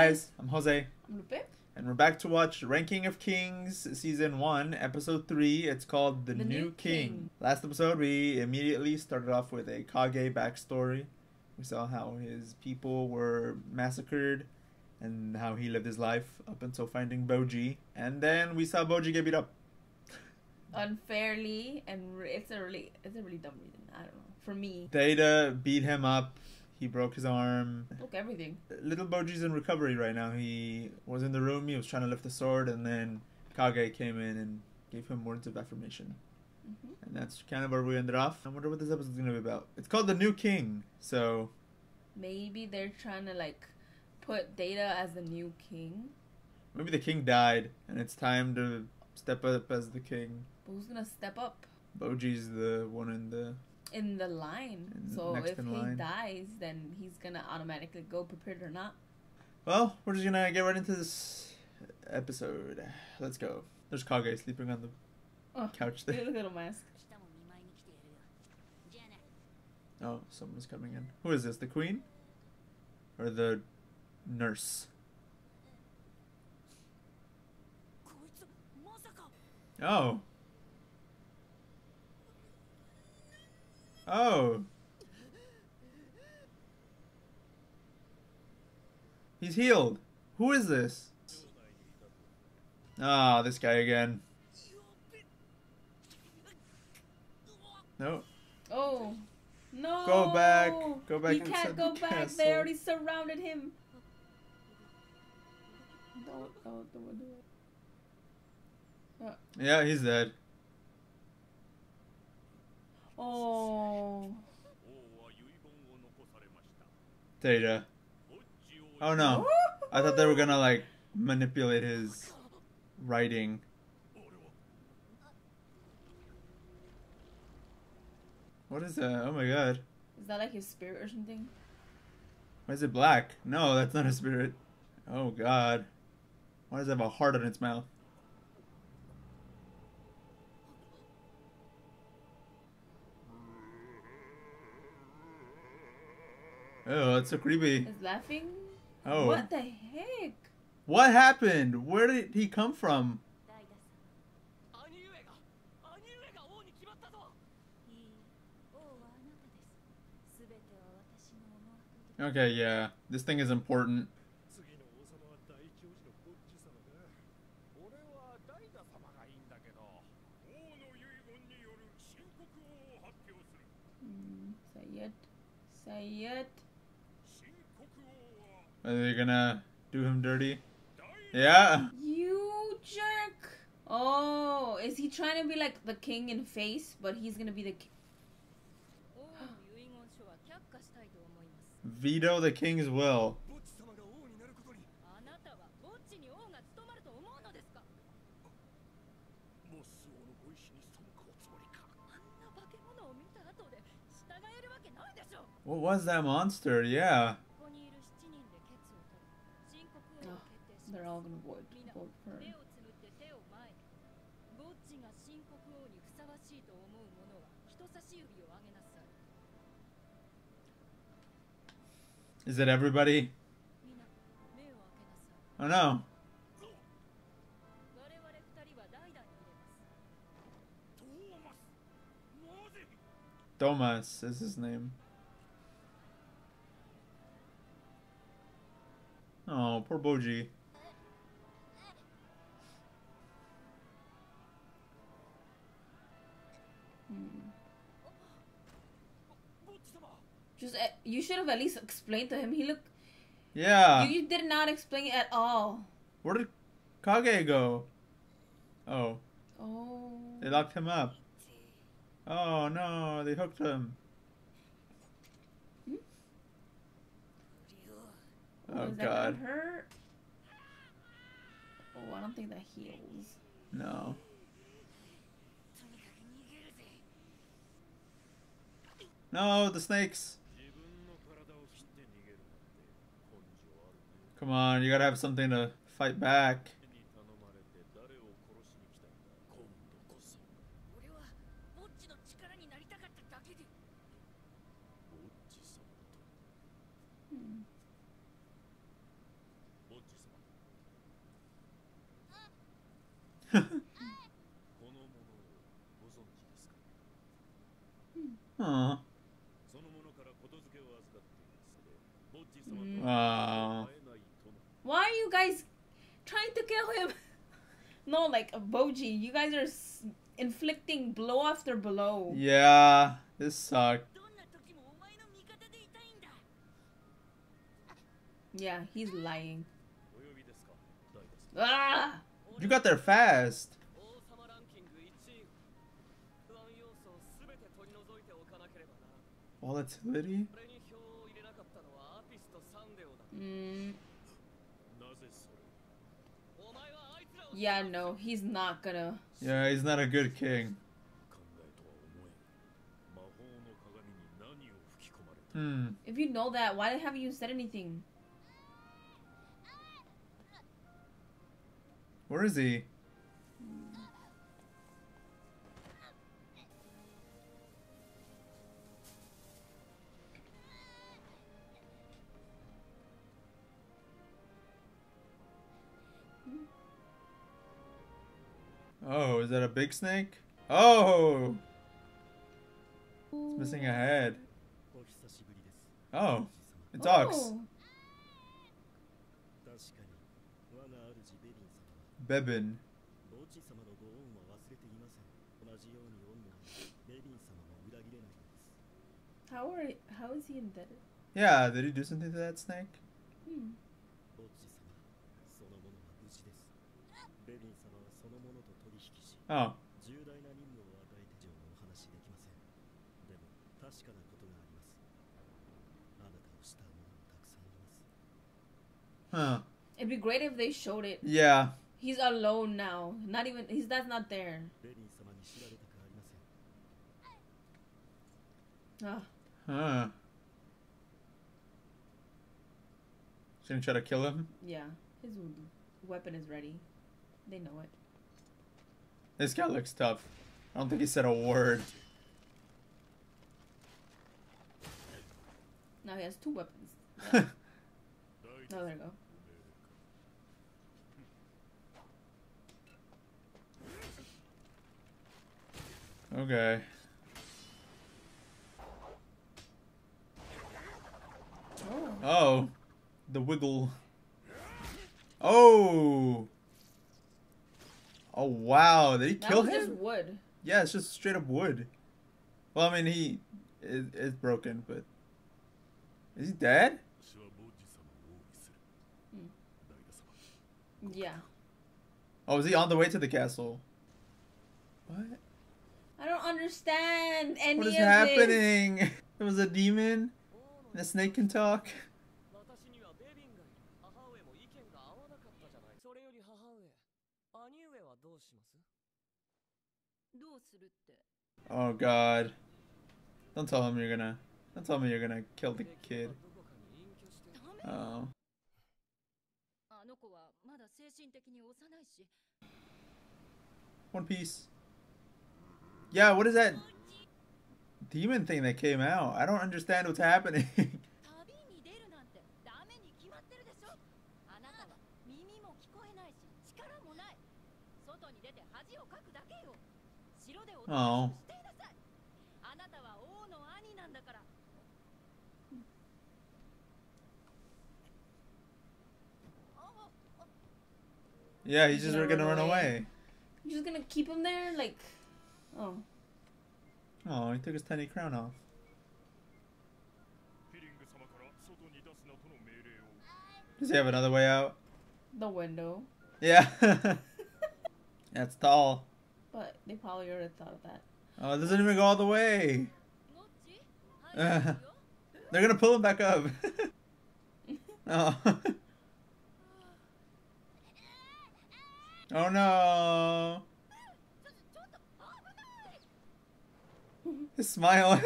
guys. I'm Jose. I'm Lupe. And we're back to watch Ranking of Kings Season 1, Episode 3. It's called The New King. Last episode, we immediately started off with a Kage backstory. We saw how his people were massacred and how he lived his life up until finding Bojji. And then we saw Bojji get beat up. Unfairly, and it's a really dumb reason. I don't know. For me, Daida beat him up. He broke his arm. Broke everything. Little Bojji's in recovery right now. He was in the room. He was trying to lift the sword, and then Kage came in and gave him words of affirmation. Mm-hmm. And that's kind of where we ended off. I wonder what this episode's gonna be about. It's called The New King, so maybe they're trying to like put Daida as the new king. Maybe the king died, and it's time to step up as the king. But who's gonna step up? Bojji's the one in the line. So if he dies, then he's gonna automatically go, prepared or not. Well, we're just gonna get right into this episode. Let's go. There's Kage sleeping on the couch there. Little mask. Oh, someone's coming in. Who is this? The queen? Or the nurse? Oh. Oh. He's healed. Who is this? Ah, this guy again. No. Oh. No. Go back. Go back. He can't go back. They already surrounded him. Don't do it. Yeah, he's dead. Oh. Daida. Oh no. I thought they were gonna like manipulate his writing. What is that? Oh my god. Is that like his spirit or something? Why is it black? No, that's not a spirit. Oh god. Why does it have a heart on its mouth? Oh, that's so creepy. He's laughing? Oh. What the heck? What happened? Where did he come from? Okay, yeah. This thing is important. Say it. Are they gonna do him dirty? Yeah. You jerk! Oh, is he trying to be like the king in face, but he's gonna be the king? Veto the king's will. What was that monster? Yeah. They're all gonna vote for her. Is it everybody? Oh no. Domas is his name. Oh, poor Bojji. Just you should have at least explained to him. He looked. Yeah. You did not explain it at all. Where did Kage go? Oh. Oh. They locked him up. Oh no! They hooked him. Oh god. Hurt? Oh, I don't think that heals. No. No, the snakes. Come on, you gotta have something to fight back. Why are you guys trying to kill him? No, like Bojji, you guys are inflicting blow after blow. Yeah, this sucked. Yeah, he's lying. Ah! You got there fast. Volatility? Mm. Yeah, no, he's not gonna. Yeah, he's not a good king. Hmm. If you know that, why haven't you said anything? Where is he? Oh, is that a big snake? Oh! It's missing a head. Oh, it's ox. Bebin. How is he indebted? Yeah, did he do something to that snake? Hmm. Oh. Huh. It'd be great if they showed it. Yeah. He's alone now. Not even his dad's not there. Huh. She's gonna try to kill him? Yeah. His weapon is ready. They know it. This guy looks tough. I don't think he said a word. Now he has two weapons. Yeah. Oh, there you go. Okay. Oh. Oh. The wiggle. Oh! Oh wow, did he kill him? That was just wood. Yeah, it's just straight up wood. Well, I mean, he is broken, but... Is he dead? Hmm. Yeah. Oh, is he on the way to the castle? What? I don't understand any of this. What is happening? There was a demon? And a snake can talk? Oh god. Don't tell him you're gonna... Don't tell me you're gonna kill the kid. Oh. One piece. Yeah, what is that demon thing that came out? I don't understand what's happening. Oh. Yeah, he's just gonna run away. You're just gonna keep him there? Like... Oh. Oh, he took his tiny crown off. Does he have another way out? The window. Yeah. That's tall. But they probably already thought of that. Oh, it doesn't even go all the way. They're gonna pull him back up. Oh. Oh no. His smile.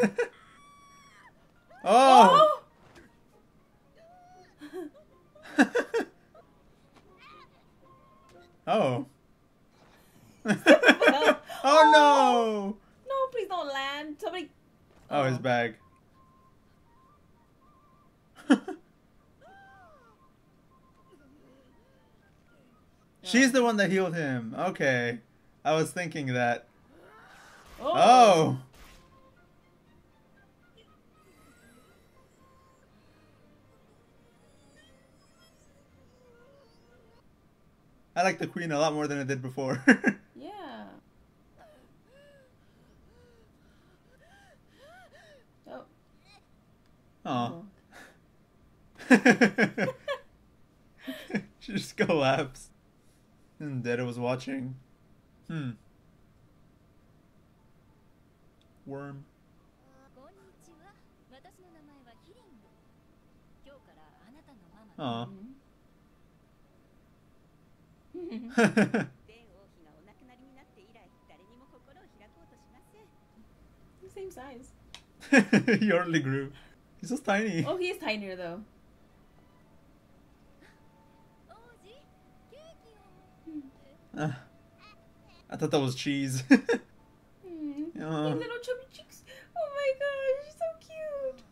Oh. Oh. Oh. Oh no. No, please don't land. Somebody. Oh, his bag. She's the one that healed him. Okay. I was thinking that. Oh. I like the queen a lot more than I did before. Yeah. Oh. Aw. Oh. She just collapsed. And Daida was watching. Worm. Aw. Same size. He hardly grew. He's so tiny. Oh, he is tinier though. I thought that was cheese. Little chubby cheeks. Oh my gosh, she's so cute.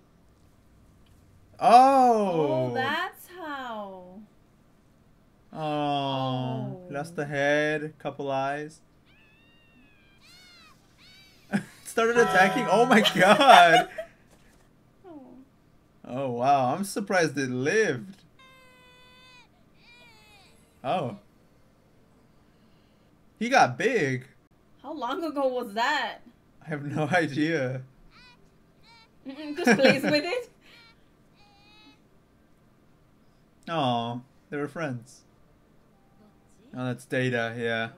Oh. Oh, that's how. Oh, lost the head, couple eyes. Started attacking. Oh my god. Oh wow, I'm surprised it lived. Oh. He got big. How long ago was that? I have no idea. Just plays with it. Oh, they were friends. Oh, that's Daida, yeah.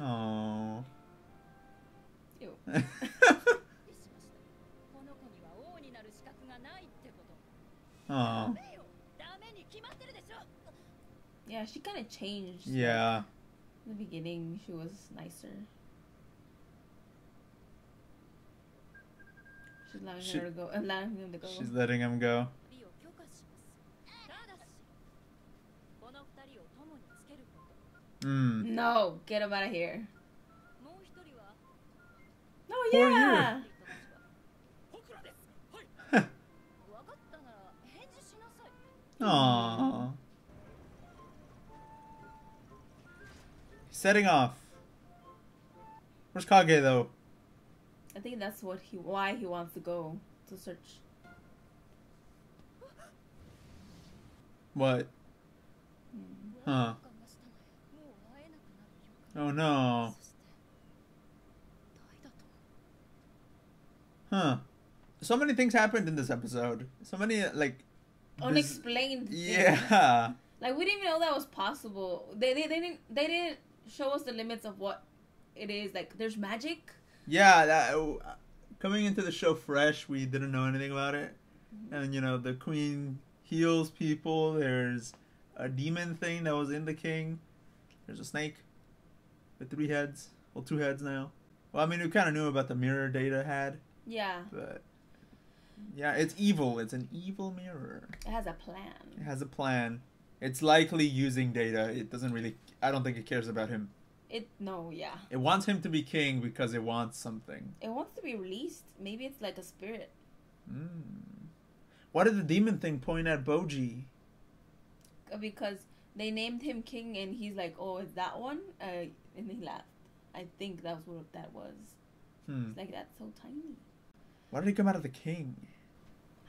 Oh. Oh. Yeah, she kind of changed. Yeah. In the beginning, she was nicer. She's letting her go. Allowing him to go. She's letting him go. No, get him out of here. No, yeah. Aww. He's setting off. Where's Kage though? I think that's what why he wants to go to search. What? Huh. Oh no. Huh. So many things happened in this episode. So many, like... unexplained things. Yeah. Like, we didn't even know that was possible. They didn't show us the limits of what it is. Like, there's magic. Yeah. Coming into the show fresh, we didn't know anything about it. And, you know, the queen heals people. There's a demon thing that was in the king. There's a snake. With 3 heads. Well, 2 heads now. Well, I mean, we kind of knew about the mirror Daida had. Yeah. But, yeah, it's evil. It's an evil mirror. It has a plan. It has a plan. It's likely using Daida. It doesn't really... I don't think it cares about him. No, yeah. It wants him to be king because it wants something. It wants to be released. Maybe it's like a spirit. Why did the demon thing point at Bojji? Because they named him king and he's like, oh, is that one? And he laughed. I think that was what that was. It's like, that's so tiny. Why did he come out of the king?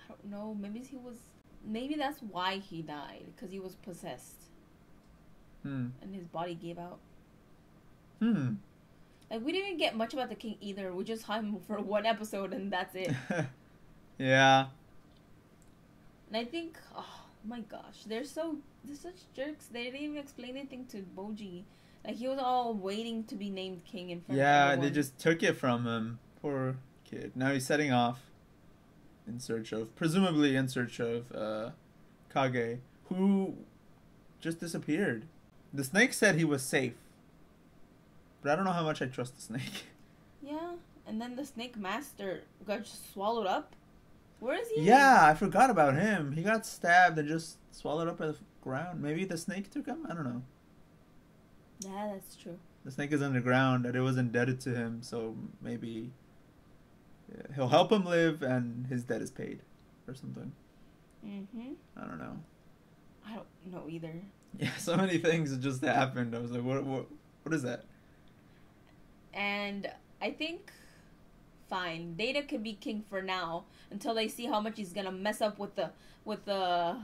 I don't know. Maybe he was... maybe that's why he died. Because he was possessed. And his body gave out. Like, we didn't even get much about the king either. We just saw him for 1 episode and that's it. Yeah. And I think... oh my gosh. They're such jerks. They didn't even explain anything to Bojji. Like, he was all waiting to be named king in front of everyone. They just took it from him. Poor kid. Now he's setting off in search of, presumably in search of, Kage, who just disappeared. The snake said he was safe. But I don't know how much I trust the snake. Yeah, and then the snake master got just swallowed up. Where is he? Yeah, I forgot about him. He got stabbed and just swallowed up by the ground. Maybe the snake took him? I don't know. Yeah, that's true. The snake is underground and it was indebted to him, so maybe he'll help him live and his debt is paid or something. I don't know. I don't know either. Yeah, so many things just happened. I was like, what is that? And I think, fine, Daida can be king for now until they see how much he's gonna mess up with the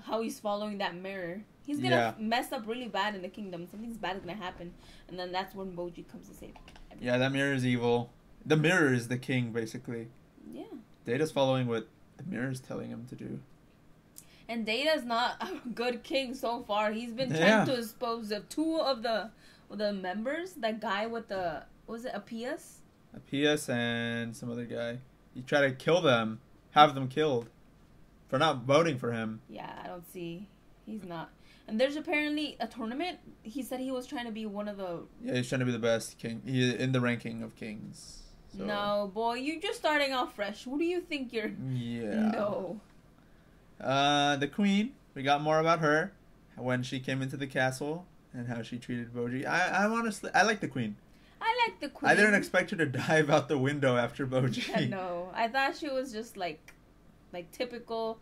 how he's following that mirror. He's going to mess up really bad in the kingdom. Something's bad is going to happen. And then that's when Bojji comes to save everything. Yeah, that mirror is evil. The mirror is the king, basically. Yeah. Data's following what the mirror is telling him to do. And Data's not a good king so far. He's been trying to expose the two of the members. That guy with the... What was it? Apeas? Apeas and some other guy. He tried to kill them. Have them killed. For not voting for him. Yeah, I don't see... He's not. And there's apparently a tournament. He said he was trying to be one of the... Yeah, he's trying to be the best king. He's in the ranking of kings. So. No, boy. You're just starting off fresh. What do you think you're... Yeah. No. The queen. We got more about her. When she came into the castle. And how she treated Bojji. I honestly... I like the queen. I like the queen. I didn't expect her to dive out the window after Bojji. Yeah, no. I thought she was just like typical...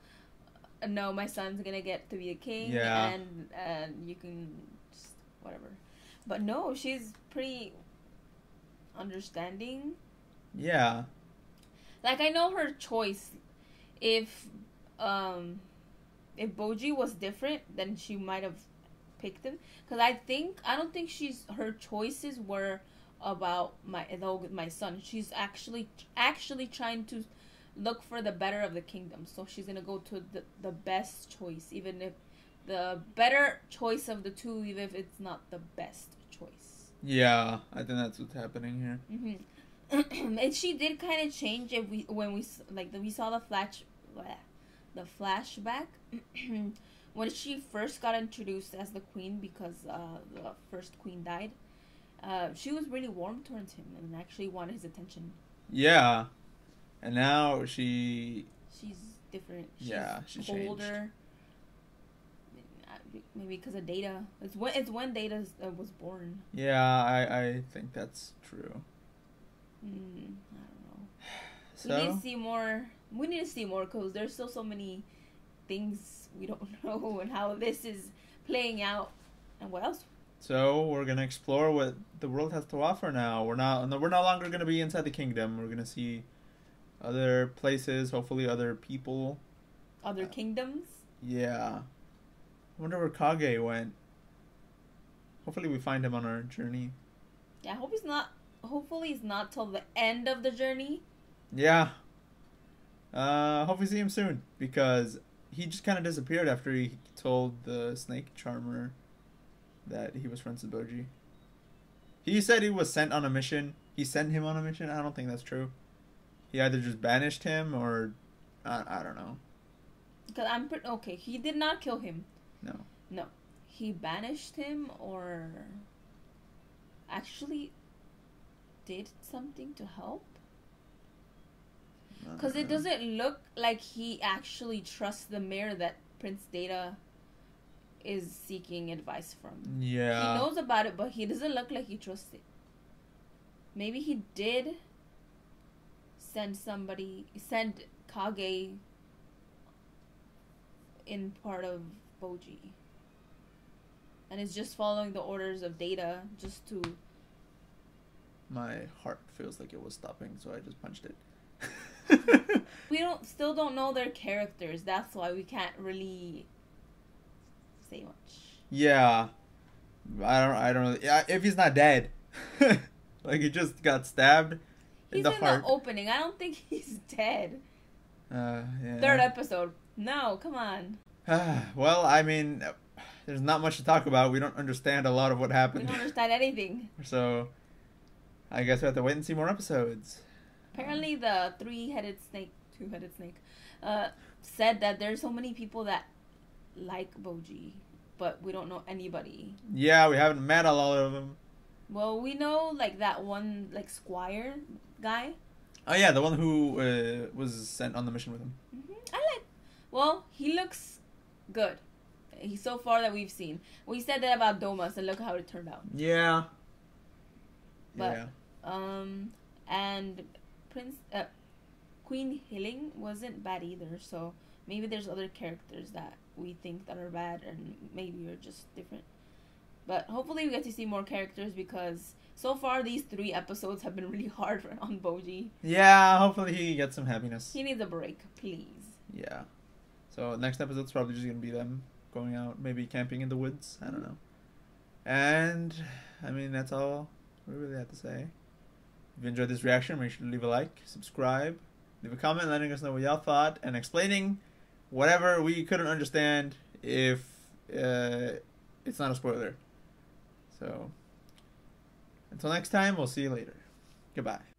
No, my son's gonna get to be a king, and you can just whatever. But no, she's pretty understanding. Yeah. Like, I know her choice. If Bojji was different, then she might have picked him. Cause I don't think her choices were about my son. She's actually trying to look for the better of the kingdom. So she's going to go to the best choice, even if the better choice of the two, even if it's not the best choice. Yeah, I think that's what's happening here. Mm-hmm. And she did kind of change when we saw the flashback when she first got introduced as the queen, because the first queen died. She was really warm towards him and actually wanted his attention. Yeah. And now she's different. She's older. Maybe because of Daida. It's when Daida was born. Yeah, I think that's true. I don't know. So? We need to see more. We need to see more, because there's still so many things we don't know and how this is playing out and what else. So we're gonna explore what the world has to offer now. We're no longer gonna be inside the kingdom. We're gonna see other places, hopefully other people. Other kingdoms? Yeah. I wonder where Kage went. Hopefully we find him on our journey. Yeah, hopefully he's not till the end of the journey. Yeah. Hope we see him soon, because he just kind of disappeared after he told the snake charmer that he was friends with Bojji. He said he was sent on a mission. He sent him on a mission? I don't think that's true. He either just banished him or... I don't know. Because I'm pretty... Okay, he did not kill him. No. No. He banished him or... Actually... Did something to help? Because it doesn't look like he actually trusts the mayor that Prince Daida is seeking advice from. Yeah. He knows about it, but he doesn't look like he trusts it. Maybe he did... send Kage in part of Bojji, and it's just following the orders of Daida just to... My heart feels like it was stopping, so I just punched it. We still don't know their characters. That's why we can't really say much. Yeah, I don't know if he's not dead. Like, he just got stabbed. He's in the opening. I don't think he's dead. Yeah. Third episode. No, come on. Well, I mean, there's not much to talk about. We don't understand a lot of what happened. We don't understand anything. So, I guess we have to wait and see more episodes. Apparently, the two-headed snake, said that there's so many people that like Bojji, but we don't know anybody. Yeah, we haven't met a lot of them. Well, we know, like, that one, like, squire guy. Oh, yeah, the one who was sent on the mission with him. Mm-hmm. Well, he looks good. He's so far that we've seen. We said that about Domas, and look how it turned out. Yeah. But, yeah. And Queen Hilling wasn't bad either, so maybe there's other characters that we think that are bad, and maybe are just different. But hopefully we get to see more characters, because so far these 3 episodes have been really hard on Bojji. Yeah, hopefully he gets some happiness. He needs a break, please. Yeah. So next episode's probably just going to be them going out, maybe camping in the woods, I don't know. And I mean, that's all we really have to say. If you enjoyed this reaction, make sure to leave a like, subscribe, leave a comment letting us know what y'all thought, and explaining whatever we couldn't understand if it's not a spoiler. So until next time, we'll see you later. Goodbye.